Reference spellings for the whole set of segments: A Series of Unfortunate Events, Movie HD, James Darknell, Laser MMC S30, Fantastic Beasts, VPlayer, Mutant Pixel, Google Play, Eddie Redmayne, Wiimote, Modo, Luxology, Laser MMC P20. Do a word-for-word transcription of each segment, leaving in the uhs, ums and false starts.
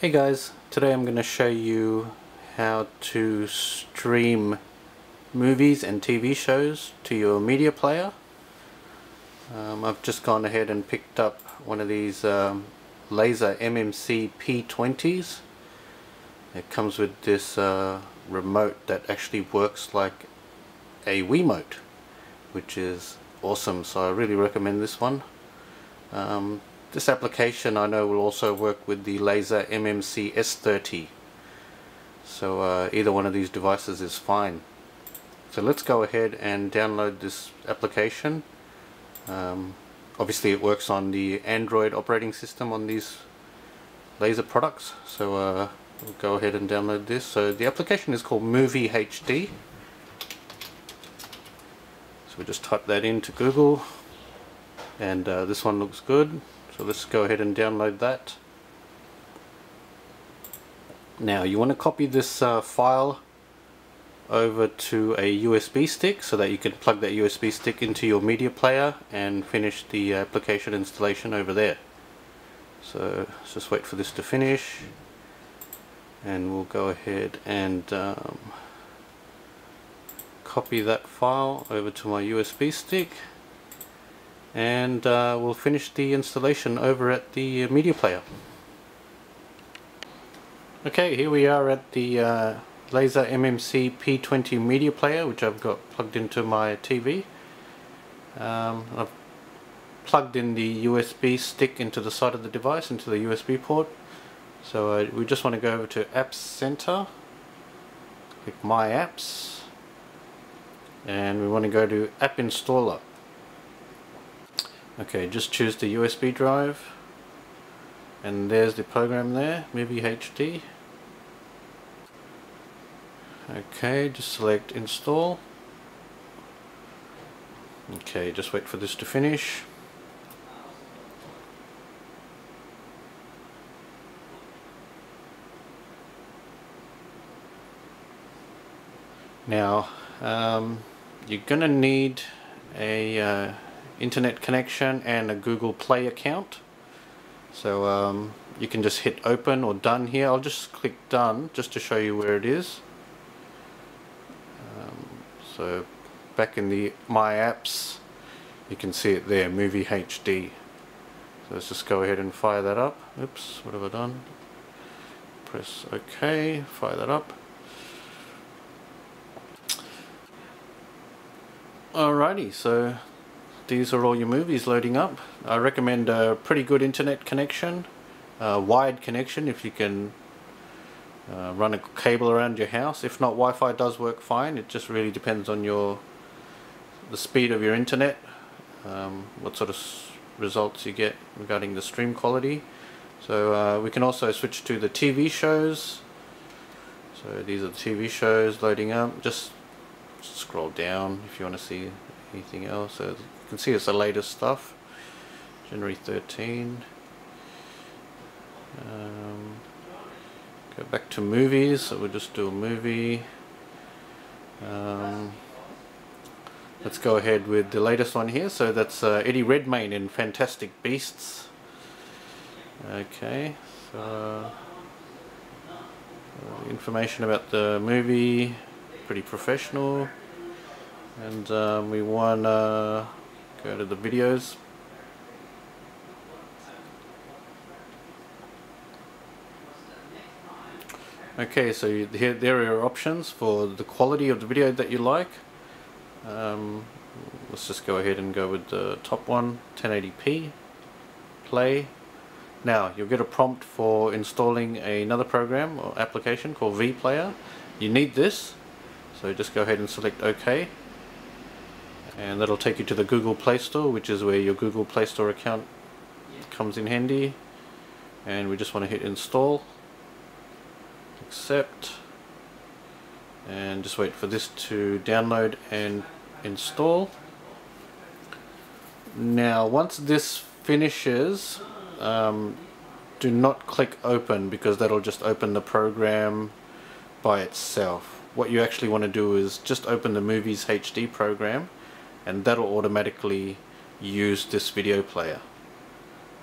Hey guys, today I'm going to show you how to stream movies and T V shows to your media player. Um, I've just gone ahead and picked up one of these um, Laser M M C P twenties. It comes with this uh, remote that actually works like a Wiimote, which is awesome, so I really recommend this one. Um, This application I know will also work with the Laser M M C S thirty, so uh, either one of these devices is fine. So let's go ahead and download this application. Um, obviously it works on the Android operating system on these Laser products, so uh, we'll go ahead and download this. So the application is called Movie H D, so we just type that into Google, and uh, this one looks good. So let's go ahead and download that. Now you want to copy this uh, file over to a U S B stick so that you can plug that U S B stick into your media player and finish the application installation over there. So let's just wait for this to finish, and we'll go ahead and um, copy that file over to my U S B stick, and uh, we'll finish the installation over at the media player. Okay, here we are at the uh, Laser M M C P twenty media player, which I've got plugged into my T V. Um, I've plugged in the U S B stick into the side of the device, into the U S B port. So uh, we just want to go over to Apps Center, click My Apps, and we want to go to App Installer. Okay, just choose the U S B drive, and there's the program there, Movie H D. Okay, just select install. Okay, just wait for this to finish. Now, um, you're gonna need a uh, internet connection and a Google Play account, so um, you can just hit open or done here. I'll just click done just to show you where it is. Um, so back in the My Apps you can see it there, Movie H D. So let's just go ahead and fire that up. Oops, what have I done? Press OK, fire that up. Alrighty, so these are all your movies loading up. I recommend a pretty good internet connection, a wired connection if you can uh, run a cable around your house. If not, Wi-Fi does work fine. It just really depends on your the speed of your internet, um, what sort of s results you get regarding the stream quality. So uh, we can also switch to the T V shows. So these are the T V shows loading up. Just scroll down if you want to see anything else. So you can see it's the latest stuff, January thirteenth. Um, go back to movies, so we'll just do a movie. Um, let's go ahead with the latest one here. So that's uh, Eddie Redmayne in Fantastic Beasts. Okay, so uh, information about the movie, pretty professional. And um, we want to go to the videos. Okay, so you, here, there are your options for the quality of the video that you like. Um, let's just go ahead and go with the top one, ten eighty p, play. Now you'll get a prompt for installing another program or application called VPlayer. You need this, so just go ahead and select OK. And that'll take you to the Google Play Store, which is where your Google Play Store account comes in handy. And we just want to hit install, accept, and just wait for this to download and install. Now once this finishes, um, do not click open, because that'll just open the program by itself. What you actually want to do is just open the Movies H D program, and that'll automatically use this video player.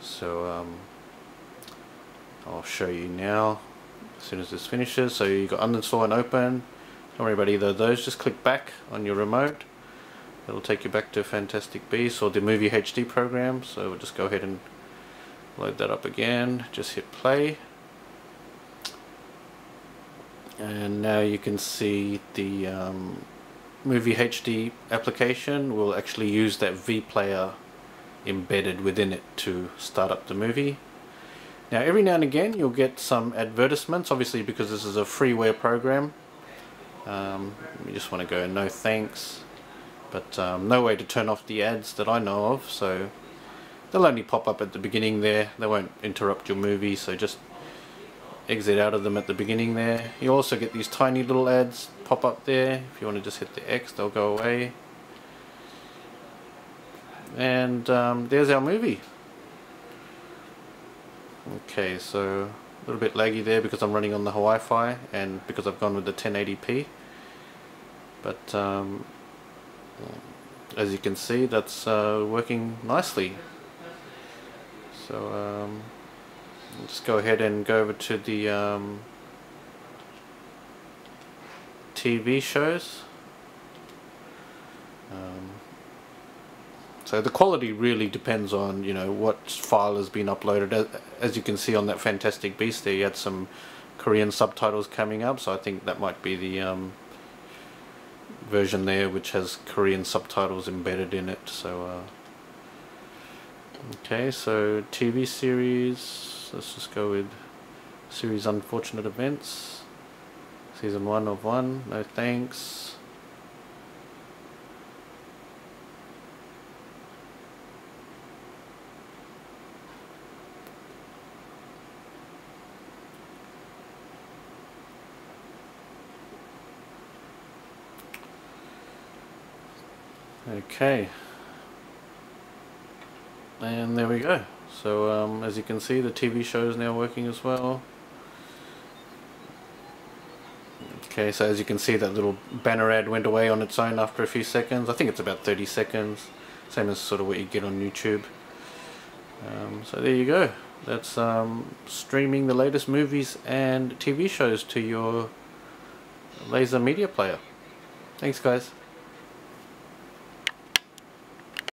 So um, I'll show you now as soon as this finishes. So you've got uninstall and open. Don't worry about either of those, just click back on your remote. It'll take you back to Fantastic Beasts or the Movie H D program. So we'll just go ahead and load that up again, just hit play. And now you can see the um, Movie H D application will actually use that VPlayer embedded within it to start up the movie. Now every now and again you'll get some advertisements, obviously because this is a freeware program. Um, you just want to go no thanks, but um, no way to turn off the ads that I know of, so they'll only pop up at the beginning there. They won't interrupt your movie, so just exit out of them at the beginning there. You also get these tiny little ads pop up there. If you want to just hit the X, they'll go away. And um, there's our movie. Okay, so a little bit laggy there because I'm running on the Wi-Fi and because I've gone with the ten eighty p. But um, as you can see, that's uh, working nicely. So um, I'll just go ahead and go over to the um, T V shows. Um, so the quality really depends on, you know, what file has been uploaded. As, as you can see on that Fantastic Beast there, you had some Korean subtitles coming up, so I think that might be the um, version there which has Korean subtitles embedded in it. So uh, okay, so T V series, let's just go with Series Unfortunate Events, season one of one, no thanks. Okay. And there we go. So um, as you can see, the T V show is now working as well. Okay, so as you can see, that little banner ad went away on its own after a few seconds. I think it's about thirty seconds, same as sort of what you get on YouTube. Um, so there you go. That's um, streaming the latest movies and T V shows to your Laser media player. Thanks, guys.